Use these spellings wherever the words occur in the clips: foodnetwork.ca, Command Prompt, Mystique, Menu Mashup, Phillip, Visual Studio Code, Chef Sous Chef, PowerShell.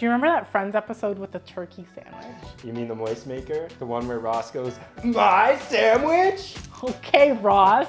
Do you remember that Friends episode with the turkey sandwich? You mean the moist maker? The one where Ross goes, "My sandwich?" Okay, Ross.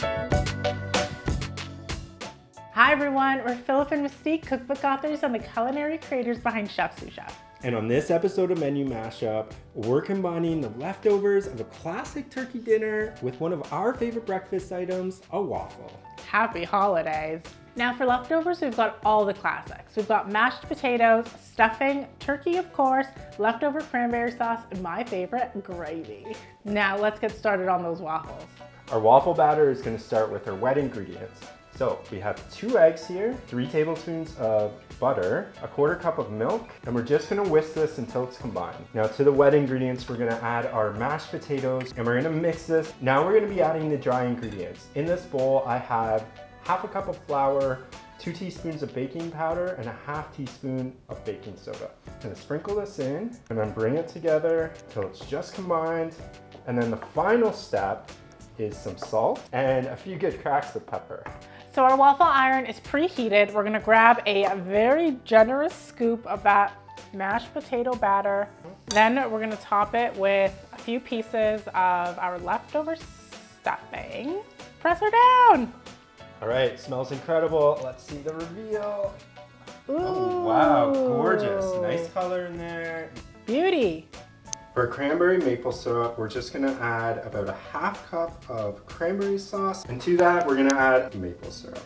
Hi everyone, we're Phillip and Mystique, cookbook authors and the culinary creators behind Chef Sous Chef. And on this episode of Menu Mashup, we're combining the leftovers of a classic turkey dinner with one of our favorite breakfast items, a waffle. Happy holidays. Now for leftovers, we've got all the classics. We've got mashed potatoes, stuffing, turkey of course, leftover cranberry sauce, and my favorite, gravy. Now let's get started on those waffles. Our waffle batter is gonna start with our wet ingredients. So we have 2 eggs here, 3 tablespoons of butter, 1/4 cup of milk, and we're just gonna whisk this until it's combined. Now to the wet ingredients, we're gonna add our mashed potatoes and we're gonna mix this. Now we're gonna be adding the dry ingredients. In this bowl, I have 1/2 cup of flour, 2 teaspoons of baking powder, and 1/2 teaspoon of baking soda. I'm gonna sprinkle this in and then bring it together until it's just combined. And then the final step is some salt and a few good cracks of pepper. So our waffle iron is preheated. We're gonna grab a very generous scoop of that mashed potato batter. Then we're gonna top it with a few pieces of our leftover stuffing. Press her down. All right, smells incredible. Let's see the reveal. Ooh. Oh, wow, gorgeous. Nice color in there. Beauty. For cranberry maple syrup, we're just gonna add about 1/2 cup of cranberry sauce. And to that, we're gonna add maple syrup.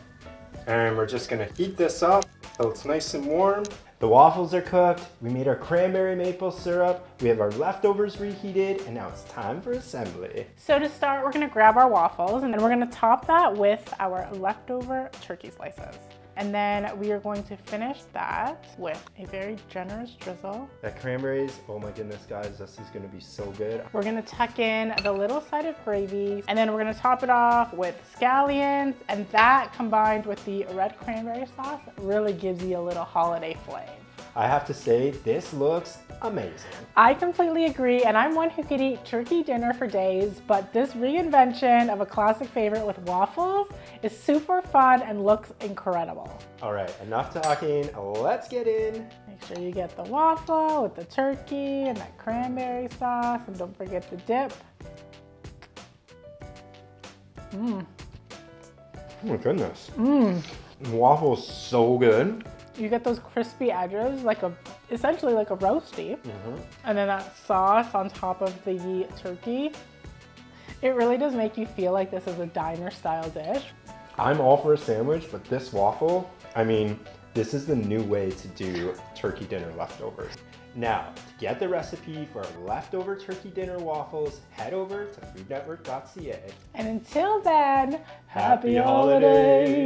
And we're just gonna heat this up until it's nice and warm. The waffles are cooked. We made our cranberry maple syrup. We have our leftovers reheated, and now it's time for assembly. So to start, we're gonna grab our waffles, and then we're gonna top that with our leftover turkey slices. And then we are going to finish that with a very generous drizzle. That cranberries, oh my goodness guys, this is gonna be so good. We're gonna tuck in the little side of gravy, and then we're gonna top it off with scallions, and that combined with the red cranberry sauce really gives you a little holiday flavor. I have to say, this looks amazing. I completely agree, and I'm one who could eat turkey dinner for days, but this reinvention of a classic favorite with waffles is super fun and looks incredible. All right, enough talking, let's get in. Make sure you get the waffle with the turkey and that cranberry sauce, and don't forget the dip. Mmm. Oh my goodness. Mmm. Waffle's so good. You get those crispy edges, like essentially like a roasty. And then that sauce on top of the turkey. It really does make you feel like this is a diner style dish. I'm all for a sandwich, but this waffle, I mean, this is the new way to do turkey dinner leftovers. Now, to get the recipe for our leftover turkey dinner waffles, head over to foodnetwork.ca. And until then, happy holidays!